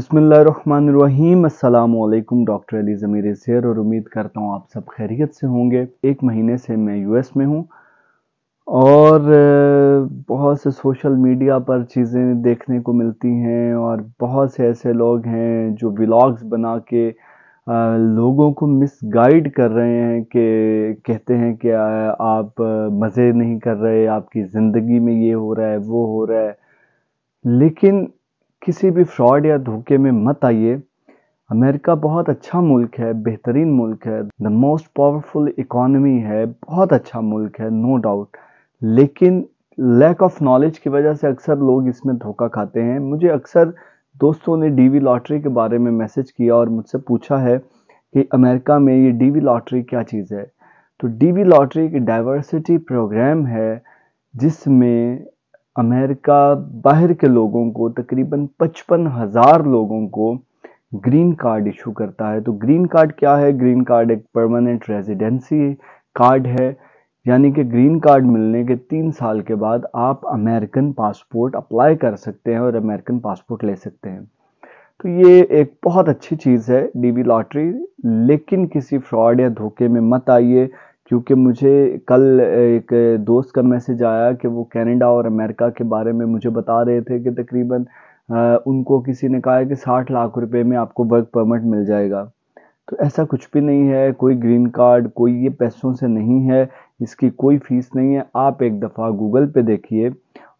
बिस्मिल्लाहिर्रहमानिर्रहीम। अस्सलामुअलैकुम। डॉक्टर अली जमीर ज़ेर और उम्मीद करता हूँ आप सब खैरियत से होंगे। एक महीने से मैं यूएस में हूँ और बहुत से सोशल मीडिया पर चीज़ें देखने को मिलती हैं और बहुत से ऐसे लोग हैं जो व्लॉग्स बना के लोगों को मिसगाइड कर रहे हैं, कि कहते हैं कि आप मज़े नहीं कर रहे, आपकी ज़िंदगी में ये हो रहा है वो हो रहा है। लेकिन किसी भी फ्रॉड या धोखे में मत आइए। अमेरिका बहुत अच्छा मुल्क है, बेहतरीन मुल्क है, द मोस्ट पावरफुल इकॉनमी है, बहुत अच्छा मुल्क है नो डाउट। लेकिन लैक ऑफ नॉलेज की वजह से अक्सर लोग इसमें धोखा खाते हैं। मुझे अक्सर दोस्तों ने DV लॉटरी के बारे में मैसेज किया और मुझसे पूछा है कि अमेरिका में ये DV लॉटरी क्या चीज़ है। तो DV लॉटरी एक डाइवर्सिटी प्रोग्राम है जिसमें अमेरिका बाहर के लोगों को तकरीबन 55,000 लोगों को ग्रीन कार्ड इशू करता है। तो ग्रीन कार्ड क्या है? ग्रीन कार्ड एक परमानेंट रेजिडेंसी कार्ड है, यानी कि ग्रीन कार्ड मिलने के 3 साल के बाद आप अमेरिकन पासपोर्ट अप्लाई कर सकते हैं और अमेरिकन पासपोर्ट ले सकते हैं। तो ये एक बहुत अच्छी चीज़ है DV लॉटरी। लेकिन किसी फ्रॉड या धोखे में मत आइए, क्योंकि मुझे कल एक दोस्त का मैसेज आया कि वो कनाडा और अमेरिका के बारे में मुझे बता रहे थे कि तकरीबन उनको किसी ने कहा कि 60 लाख रुपए में आपको वर्क परमिट मिल जाएगा। तो ऐसा कुछ भी नहीं है, कोई ग्रीन कार्ड कोई ये पैसों से नहीं है, इसकी कोई फीस नहीं है। आप एक दफ़ा गूगल पे देखिए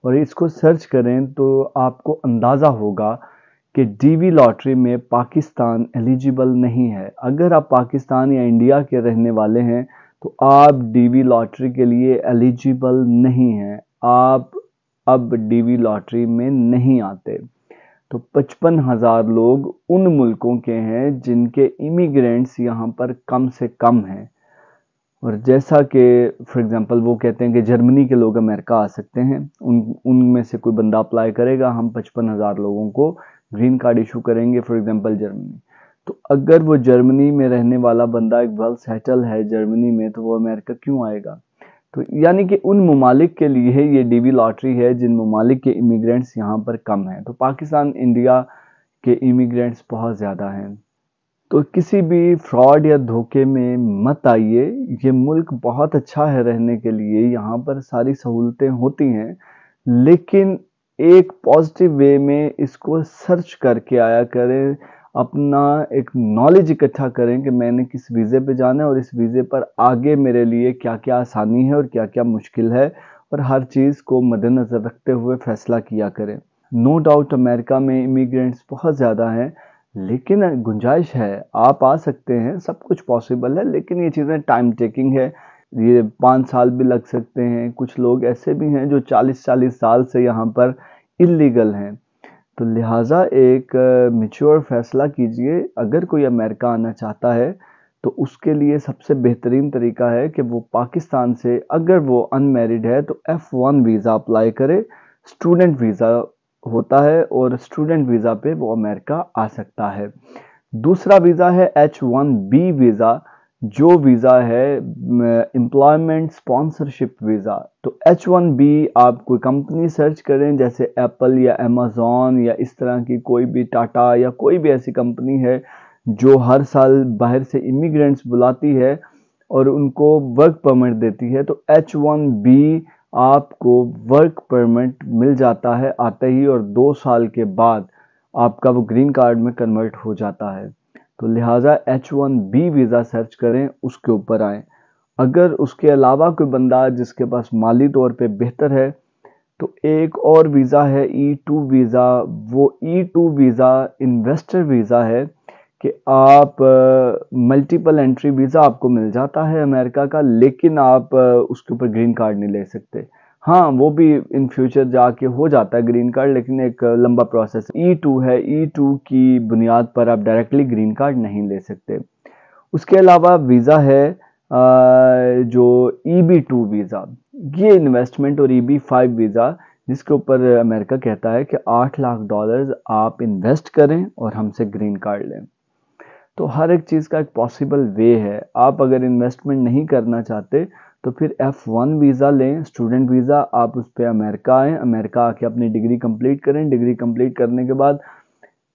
और इसको सर्च करें तो आपको अंदाज़ा होगा कि DV लॉटरी में पाकिस्तान एलिजिबल नहीं है। अगर आप पाकिस्तान या इंडिया के रहने वाले हैं तो आप DV लॉटरी के लिए एलिजिबल नहीं हैं, आप अब DV लॉटरी में नहीं आते। तो 55,000 लोग उन मुल्कों के हैं जिनके इमिग्रेंट्स यहाँ पर कम से कम हैं। और जैसा कि फॉर एग्ज़ाम्पल वो कहते हैं कि जर्मनी के लोग अमेरिका आ सकते हैं, उनमें से कोई बंदा अप्लाई करेगा, हम 55,000 लोगों को ग्रीन कार्ड इशू करेंगे फॉर एग्ज़ाम्पल जर्मनी। तो अगर वो जर्मनी में रहने वाला बंदा एक वेल सेटल है जर्मनी में, तो वो अमेरिका क्यों आएगा? तो यानी कि उन ममालिक के लिए ये DV लॉटरी है जिन ममालिक के इमिग्रेंट्स यहाँ पर कम हैं। तो पाकिस्तान इंडिया के इमिग्रेंट्स बहुत ज़्यादा हैं। तो किसी भी फ्रॉड या धोखे में मत आइए। ये मुल्क बहुत अच्छा है रहने के लिए, यहाँ पर सारी सहूलतें होती हैं। लेकिन एक पॉजिटिव वे में इसको सर्च करके आया करें, अपना एक नॉलेज इकट्ठा करें कि मैंने किस वीज़े पे जाना है और इस वीज़े पर आगे मेरे लिए क्या क्या आसानी है और क्या क्या मुश्किल है, और हर चीज़ को मद्देनज़र रखते हुए फ़ैसला किया करें। नो डाउट अमेरिका में इमिग्रेंट्स बहुत ज़्यादा हैं, लेकिन गुंजाइश है, आप आ सकते हैं, सब कुछ पॉसिबल है। लेकिन ये चीज़ें टाइम टेकिंग है, ये 5 साल भी लग सकते हैं। कुछ लोग ऐसे भी हैं जो 40 साल से यहाँ पर इलीगल हैं। तो लिहाजा एक मैच्योर फैसला कीजिए। अगर कोई अमेरिका आना चाहता है तो उसके लिए सबसे बेहतरीन तरीका है कि वो पाकिस्तान से, अगर वो अनमेरिड है तो F1 वीज़ा अप्लाई करे। स्टूडेंट वीज़ा होता है और स्टूडेंट वीज़ा पे वो अमेरिका आ सकता है। दूसरा वीज़ा है H1B वीज़ा, जो वीज़ा है एम्प्लॉयमेंट स्पॉन्सरशिप वीज़ा। तो H1B आप कोई कंपनी सर्च करें, जैसे एप्पल या एमेजॉन या इस तरह की कोई भी, टाटा या कोई भी ऐसी कंपनी है जो हर साल बाहर से इमिग्रेंट्स बुलाती है और उनको वर्क परमिट देती है। तो H1B आपको वर्क परमिट मिल जाता है आते ही, और 2 साल के बाद आपका वो ग्रीन कार्ड में कन्वर्ट हो जाता है। तो लिहाजा H1B वीज़ा सर्च करें, उसके ऊपर आएँ। अगर उसके अलावा कोई बंदा जिसके पास माली तौर पे बेहतर है, तो एक और वीज़ा है E2 वीज़ा। वो E2 वीज़ा इन्वेस्टर वीज़ा है कि आप मल्टीपल एंट्री वीज़ा आपको मिल जाता है अमेरिका का, लेकिन आप उसके ऊपर ग्रीन कार्ड नहीं ले सकते। हाँ, वो भी इन फ्यूचर जाके हो जाता है ग्रीन कार्ड, लेकिन एक लंबा प्रोसेस। E2 है, E2 की बुनियाद पर आप डायरेक्टली ग्रीन कार्ड नहीं ले सकते। उसके अलावा वीज़ा है जो E B वीज़ा, ये इन्वेस्टमेंट, और E B फाइव वीज़ा, जिसके ऊपर अमेरिका कहता है कि 8 लाख डॉलर्स आप इन्वेस्ट करें और हमसे ग्रीन कार्ड लें। तो हर एक चीज़ का एक पॉसिबल वे है। आप अगर इन्वेस्टमेंट नहीं करना चाहते तो फिर F1 वीज़ा लें, स्टूडेंट वीज़ा। आप उस पर अमेरिका आएँ, अमेरिका आके अपनी डिग्री कंप्लीट करें। डिग्री कंप्लीट करने के बाद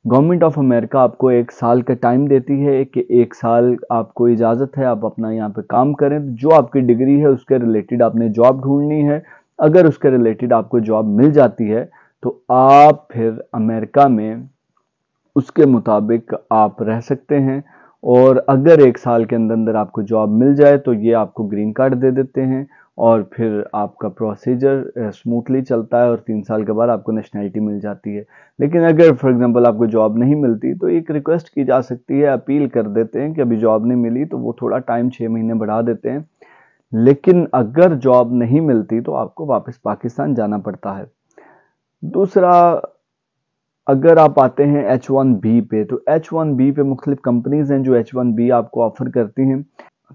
गवर्नमेंट ऑफ अमेरिका आपको 1 साल का टाइम देती है कि 1 साल आपको इजाज़त है, आप अपना यहाँ पे काम करें। जो आपकी डिग्री है उसके रिलेटेड आपने जॉब ढूंढनी है। अगर उसके रिलेटेड आपको जॉब मिल जाती है तो आप फिर अमेरिका में उसके मुताबिक आप रह सकते हैं। और अगर 1 साल के अंदर अंदर आपको जॉब मिल जाए तो ये आपको ग्रीन कार्ड दे देते हैं और फिर आपका प्रोसीजर स्मूथली चलता है और 3 साल के बाद आपको नेशनैलिटी मिल जाती है। लेकिन अगर फॉर एग्जांपल आपको जॉब नहीं मिलती तो एक रिक्वेस्ट की जा सकती है, अपील कर देते हैं कि अभी जॉब नहीं मिली, तो वो थोड़ा टाइम 6 महीने बढ़ा देते हैं। लेकिन अगर जॉब नहीं मिलती तो आपको वापस पाकिस्तान जाना पड़ता है। दूसरा, अगर आप आते हैं H1B पे, तो H1B पे मुख्तलिफ कंपनीज़ हैं जो H1B आपको ऑफ़र करती हैं।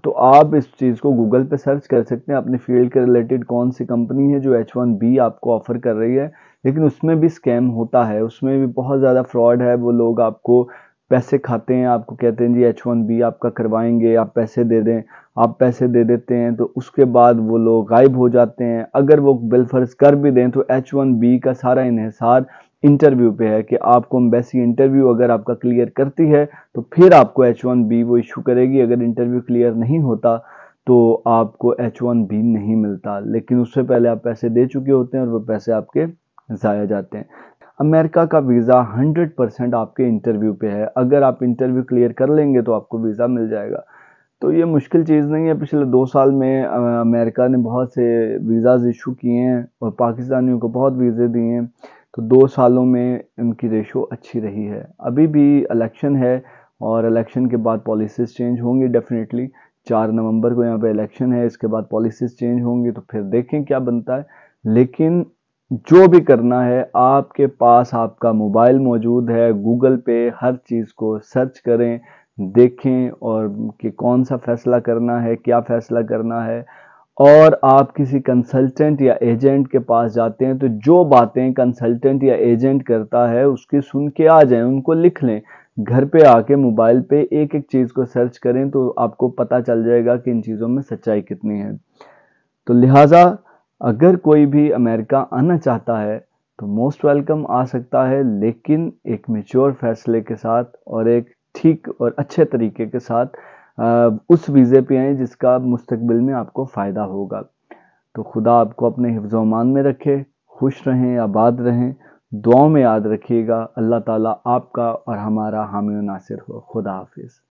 तो आप इस चीज़ को गूगल पे सर्च कर सकते हैं अपने फील्ड के रिलेटेड कौन सी कंपनी है जो H1B आपको ऑफ़र कर रही है। लेकिन उसमें भी स्कैम होता है, उसमें भी बहुत ज़्यादा फ्रॉड है। वो लोग आपको पैसे खाते हैं, आपको कहते हैं जी H1B आपका करवाएंगे, आप पैसे दे दें। आप पैसे दे देते हैं तो उसके बाद वो लोग गायब हो जाते हैं। अगर वो बिलफर्ज कर भी दें तो H1B का सारा इन्हिसार इंटरव्यू पे है कि आपको एम्बेसी इंटरव्यू अगर आपका क्लियर करती है तो फिर आपको H1B वो इशू करेगी। अगर इंटरव्यू क्लियर नहीं होता तो आपको H1B नहीं मिलता, लेकिन उससे पहले आप पैसे दे चुके होते हैं और वो पैसे आपके ज़ाया जाते हैं। अमेरिका का वीज़ा 100% आपके इंटरव्यू पे है। अगर आप इंटरव्यू क्लियर कर लेंगे तो आपको वीज़ा मिल जाएगा। तो ये मुश्किल चीज़ नहीं है। पिछले 2 साल में अमेरिका ने बहुत से वीज़ाज़ इशू किए हैं और पाकिस्तानियों को बहुत वीज़े दिए हैं। तो 2 सालों में उनकी रेशो अच्छी रही है। अभी भी इलेक्शन है और इलेक्शन के बाद पॉलिसीज़ चेंज होंगी डेफिनेटली। 4 नवंबर को यहाँ पे इलेक्शन है, इसके बाद पॉलिसीज़ चेंज होंगी तो फिर देखें क्या बनता है। लेकिन जो भी करना है, आपके पास आपका मोबाइल मौजूद है, गूगल पे हर चीज़ को सर्च करें, देखें और कि कौन सा फ़ैसला करना है, क्या फ़ैसला करना है। और आप किसी कंसल्टेंट या एजेंट के पास जाते हैं तो जो बातें कंसल्टेंट या एजेंट करता है उसकी सुन के आ जाएं, उनको लिख लें। घर पे आके मोबाइल पे एक एक चीज़ को सर्च करें तो आपको पता चल जाएगा कि इन चीज़ों में सच्चाई कितनी है। तो लिहाजा अगर कोई भी अमेरिका आना चाहता है तो मोस्ट वेलकम आ सकता है, लेकिन एक मैच्योर फैसले के साथ और एक ठीक और अच्छे तरीके के साथ उस वीज़े पे आएँ जिसका मुस्तकबिल में आपको फ़ायदा होगा। तो खुदा आपको अपने हिफ्ज़ अमान में रखे। खुश रहें, आबाद रहें, दुआओं में याद रखिएगा। अल्लाह ताला आपका और हमारा हामी और नासिर हो। खुदा हाफिज़।